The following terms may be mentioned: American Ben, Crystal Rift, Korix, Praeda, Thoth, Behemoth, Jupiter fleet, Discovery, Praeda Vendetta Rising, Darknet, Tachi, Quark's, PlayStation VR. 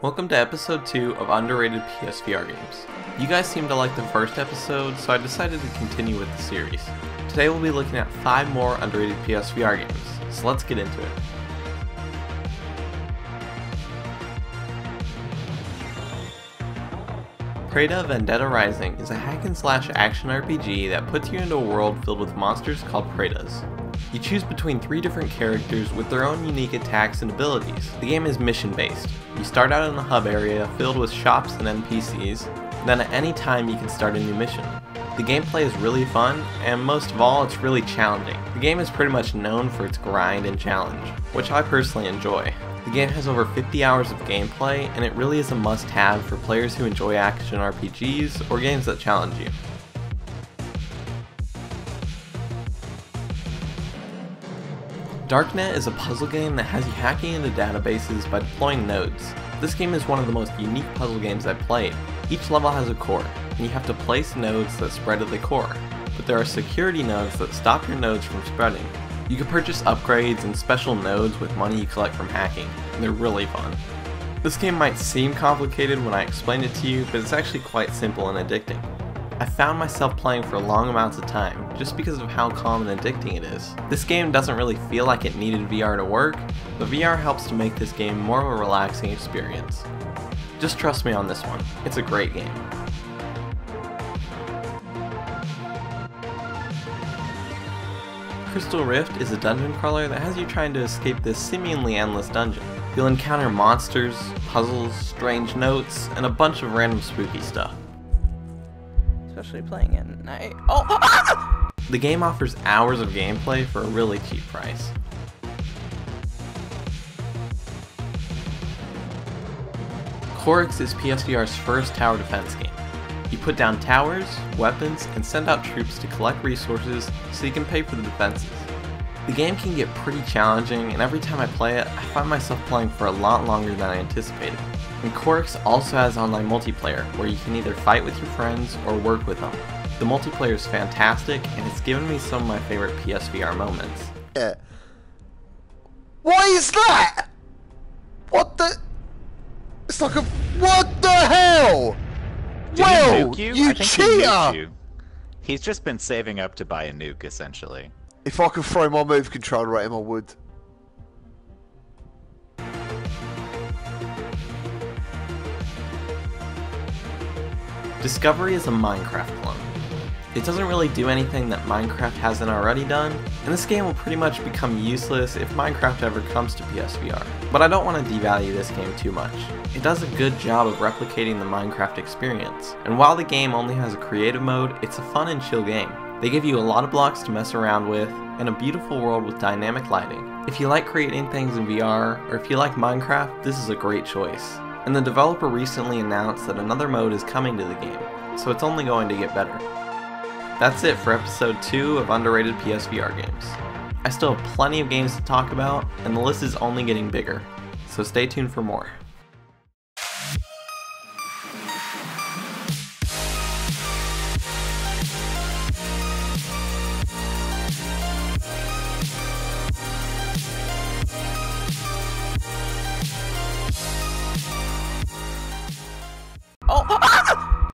Welcome to episode 2 of Underrated PSVR Games. You guys seemed to like the first episode, so I decided to continue with the series. Today we'll be looking at 5 more underrated PSVR games, so let's get into it. Praeda Vendetta Rising is a hack and slash action RPG that puts you into a world filled with monsters called Praedas. You choose between 3 different characters with their own unique attacks and abilities. The game is mission based. You start out in the hub area filled with shops and NPCs, then at any time you can start a new mission. The gameplay is really fun, and most of all, it's really challenging. The game is pretty much known for its grind and challenge, which I personally enjoy. The game has over 50 hours of gameplay, and it really is a must-have for players who enjoy action RPGs or games that challenge you. Darknet is a puzzle game that has you hacking into databases by deploying nodes. This game is one of the most unique puzzle games I've played. Each level has a core, and you have to place nodes that spread at the core, but there are security nodes that stop your nodes from spreading. You can purchase upgrades and special nodes with money you collect from hacking, and they're really fun. This game might seem complicated when I explain it to you, but it's actually quite simple and addicting. I found myself playing for long amounts of time, just because of how calm and addicting it is. This game doesn't really feel like it needed VR to work, but VR helps to make this game more of a relaxing experience. Just trust me on this one, it's a great game. Crystal Rift is a dungeon crawler that has you trying to escape this seemingly endless dungeon. You'll encounter monsters, puzzles, strange notes, and a bunch of random spooky stuff. Especially playing at night. Oh! The game offers hours of gameplay for a really cheap price. Korix is PSVR's first tower defense game. You put down towers, weapons, and send out troops to collect resources so you can pay for the defenses. The game can get pretty challenging, and every time I play it, I find myself playing for a lot longer than I anticipated. And Quark's also has online multiplayer, where you can either fight with your friends or work with them. The multiplayer is fantastic, and it's given me some of my favorite PSVR moments. Yeah. What is that? What the? It's like a. What the hell? Well, you cheater! He's just been saving up to buy a nuke, essentially. If I could throw my move controller at him, I would. Discovery is a Minecraft clone. It doesn't really do anything that Minecraft hasn't already done, and this game will pretty much become useless if Minecraft ever comes to PSVR. But I don't want to devalue this game too much. It does a good job of replicating the Minecraft experience, and while the game only has a creative mode, it's a fun and chill game. They give you a lot of blocks to mess around with, and a beautiful world with dynamic lighting. If you like creating things in VR, or if you like Minecraft, this is a great choice. And the developer recently announced that another mode is coming to the game, so it's only going to get better. That's it for episode 2 of Underrated PSVR Games. I still have plenty of games to talk about, and the list is only getting bigger, so stay tuned for more.